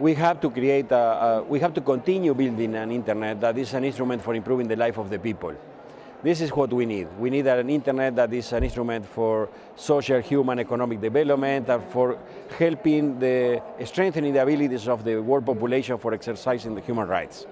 we have to create, we have to continue building an internet that is an instrument for improving the life of the people. This is what we need. We need an internet that is an instrument for social, human, economic development, and for helping strengthening the abilities of the world population for exercising the human rights.